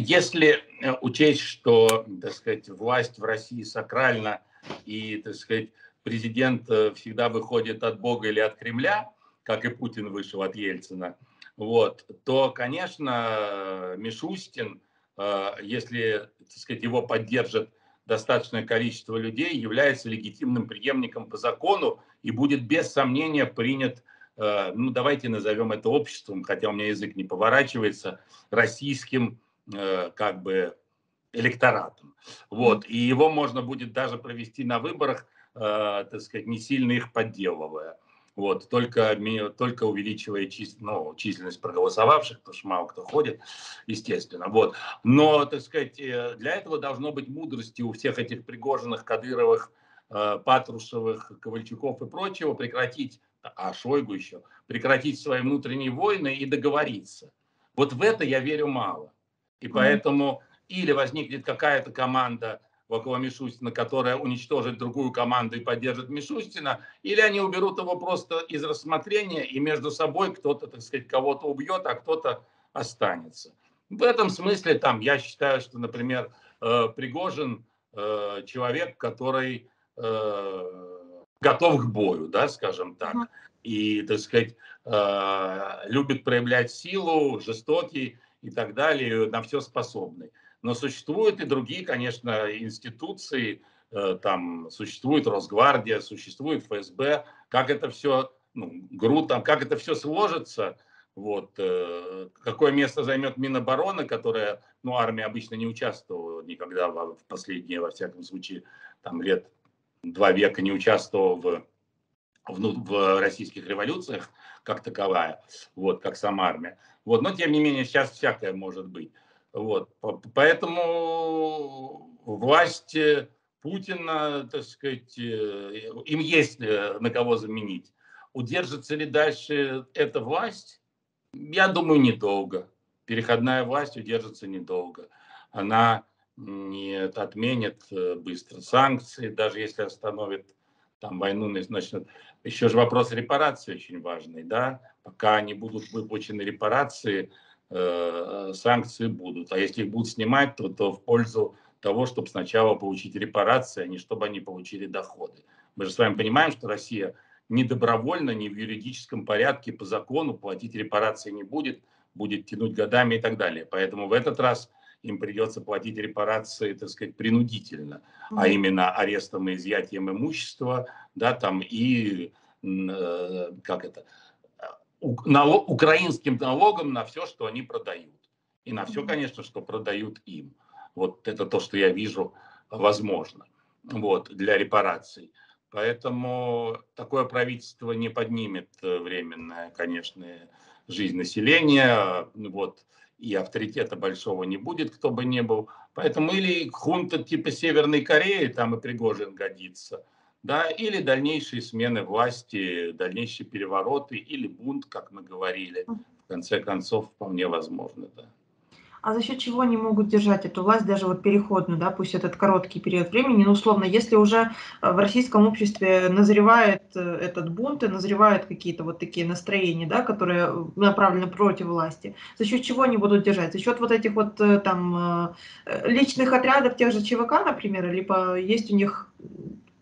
Если учесть, что, так сказать, власть в России сакральна и, так сказать, президент всегда выходит от Бога или от Кремля, как и Путин вышел от Ельцина, вот, то, конечно, Мишустин, если, так сказать, его поддержит достаточное количество людей, является легитимным преемником по закону и будет без сомнения принят, ну давайте назовем это обществом, хотя у меня язык не поворачивается, российским как бы электоратом. Вот. И его можно будет даже провести на выборах, так сказать, не сильно их подделывая. Вот. Только увеличивая численность проголосовавших, потому что мало кто ходит, естественно. Вот. Но, так сказать, для этого должно быть мудрости у всех этих Пригожиных, Кадыровых, Патрушевых, Ковальчуков и прочего прекратить, а Шойгу еще, прекратить свои внутренние войны и договориться. Вот в это я верю мало. И поэтому или возникнет какая-то команда около Мишустина, которая уничтожит другую команду и поддержит Мишустина, или они уберут его просто из рассмотрения, и между собой кто-то, так сказать, кого-то убьет, а кто-то останется. В этом смысле там, я считаю, что, например, Пригожин человек, который готов к бою, да, скажем так, и, так сказать, любит проявлять силу, жестокий и так далее, на все способный. Но существуют и другие, конечно, институции, там существует Росгвардия, существует ФСБ, как это все, ну, ГРУ, там, как это все сложится, вот, какое место займет Минобороны, которая, ну, армия обычно не участвовала никогда в последние, во всяком случае, там лет два века не участвовала в российских революциях как таковая, вот, как сама армия. Вот, но, тем не менее, сейчас всякое может быть. Вот, поэтому власть Путина, так сказать, им есть на кого заменить. Удержится ли дальше эта власть? Я думаю, недолго. Переходная власть удержится недолго. Она не отменит быстро санкции, даже если остановит там войну, значит, еще же вопрос репараций очень важный, да, пока не будут выплачены репарации, санкции будут, а если их будут снимать, то в пользу того, чтобы сначала получить репарации, а не чтобы они получили доходы. Мы же с вами понимаем, что Россия не добровольно, не в юридическом порядке, по закону платить репарации не будет, будет тянуть годами и так далее, поэтому в этот раз им придется платить репарации, так сказать, принудительно, а именно арестом и изъятием имущества, да, там и как это, украинским налогом на все, что они продают. И на все, конечно, что продают им. Вот это то, что я вижу, возможно, вот, для репараций. Поэтому такое правительство не поднимет временное, конечно, жизнь населения, вот, и авторитета большого не будет, кто бы ни был. Поэтому или хунта типа Северной Кореи, там и Пригожин годится, да, или дальнейшие смены власти, дальнейшие перевороты, или бунт, как мы говорили, в конце концов, вполне возможно, да. А за счет чего они могут держать эту власть, даже вот переходную, да, пусть этот короткий период времени, но условно, если уже в российском обществе назревает этот бунт и назревают какие-то вот такие настроения, да, которые направлены против власти, за счет чего они будут держать? За счет вот этих вот там личных отрядов тех же ЧВК, например, либо есть у них,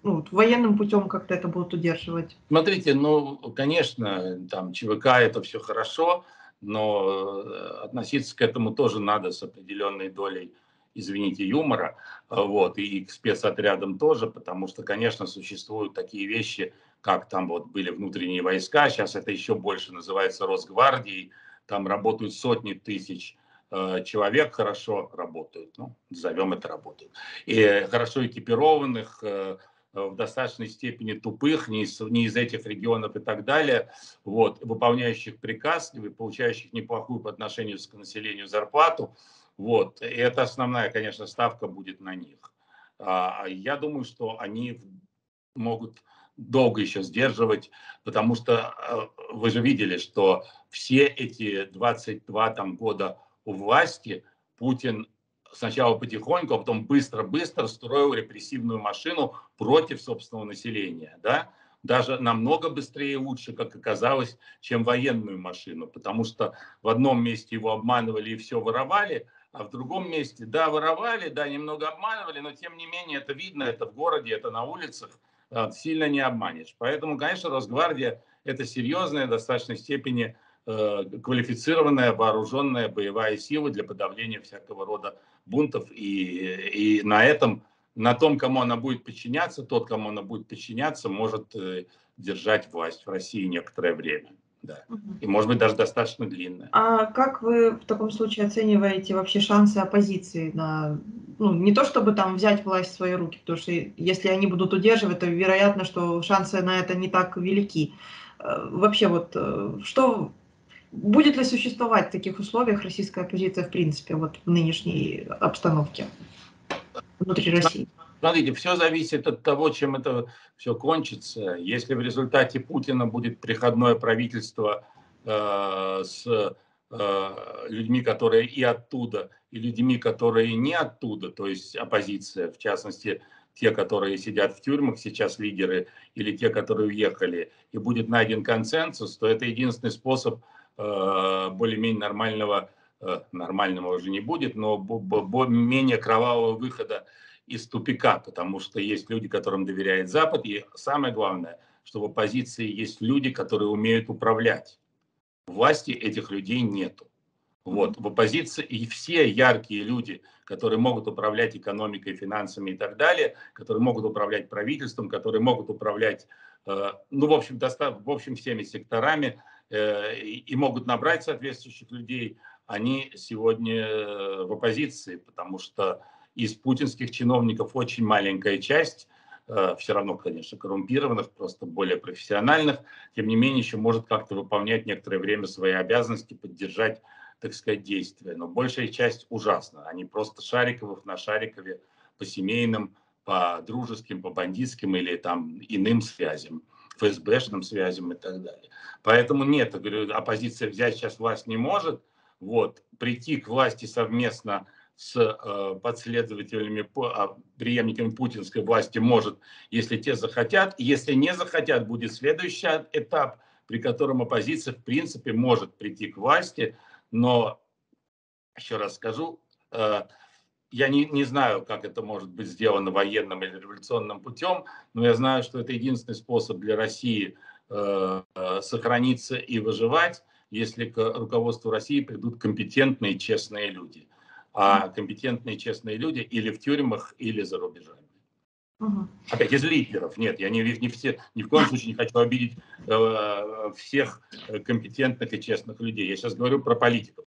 ну, военным путем как-то это будут удерживать? Смотрите, ну, конечно, там ЧВК это все хорошо, но относиться к этому тоже надо с определенной долей, извините, юмора, вот, и к спецотрядам тоже, потому что, конечно, существуют такие вещи, как там вот были внутренние войска, сейчас это еще больше называется Росгвардией, там работают сотни тысяч человек, хорошо работают, ну, назовем это работают, и хорошо экипированных, в достаточной степени тупых, не из этих регионов и так далее, вот, выполняющих приказ, получающих неплохую по отношению к населению зарплату. Вот, и это основная, конечно, ставка будет на них. Я думаю, что они могут долго еще сдерживать, потому что вы же видели, что все эти 22 там, года у власти Путин сначала потихоньку, а потом быстро-быстро строил репрессивную машину против собственного населения. Да? Даже намного быстрее и лучше, как оказалось, чем военную машину. Потому что в одном месте его обманывали и все воровали, а в другом месте. Да, воровали, да, немного обманывали, но тем не менее это видно, это в городе, это на улицах, сильно не обманешь. Поэтому, конечно, Росгвардия – это серьезная, в достаточной степени квалифицированная, вооруженная боевая сила для подавления всякого рода бунтов. И на том, кому она будет подчиняться, тот, кому она будет подчиняться, может держать власть в России некоторое время. Да. И, может быть, даже достаточно длинное. А как вы в таком случае оцениваете вообще шансы оппозиции на, ну, не то чтобы там взять власть в свои руки, потому что если они будут удерживать, то вероятно, что шансы на это не так велики. Вообще, вот что будет ли существовать в таких условиях российская оппозиция в принципе, вот в нынешней обстановке внутри России? Смотрите, все зависит от того, чем это все кончится. Если в результате Путина будет приходное правительство людьми, которые и оттуда, и людьми, которые не оттуда, то есть оппозиция, в частности, те, которые сидят в тюрьмах, сейчас лидеры, или те, которые уехали, и будет найден консенсус, то это единственный способ более-менее нормального уже не будет, но менее кровавого выхода из тупика, потому что есть люди, которым доверяет Запад, и самое главное, что в оппозиции есть люди, которые умеют управлять. Власти этих людей нету. Вот. В оппозиции и все яркие люди, которые могут управлять экономикой, финансами и так далее, которые могут управлять правительством, которые могут управлять, в общем, всеми секторами и могут набрать соответствующих людей, они сегодня в оппозиции, потому что из путинских чиновников очень маленькая часть, все равно, конечно, коррумпированных, просто более профессиональных, тем не менее, еще может как-то выполнять некоторое время свои обязанности, поддержать, так сказать, действия. Но большая часть ужасна. Они просто Шариковых на Шарикове по семейным, по дружеским, по бандитским или там иным связям, ФСБшным связям и так далее. Поэтому нет, я говорю, оппозиция взять сейчас власть не может. Вот, прийти к власти совместно с последователями, преемниками путинской власти может, если те захотят. Если не захотят, будет следующий этап, при котором оппозиция, в принципе, может прийти к власти. Но, еще раз скажу, я не знаю, как это может быть сделано военным или революционным путем, но я знаю, что это единственный способ для России сохраниться и выживать, если к руководству России придут компетентные и честные люди. А компетентные честные люди или в тюрьмах, или за рубежами. Опять из лидеров. Нет, я ни в коем случае не хочу обидеть всех компетентных и честных людей. Я сейчас говорю про политиков.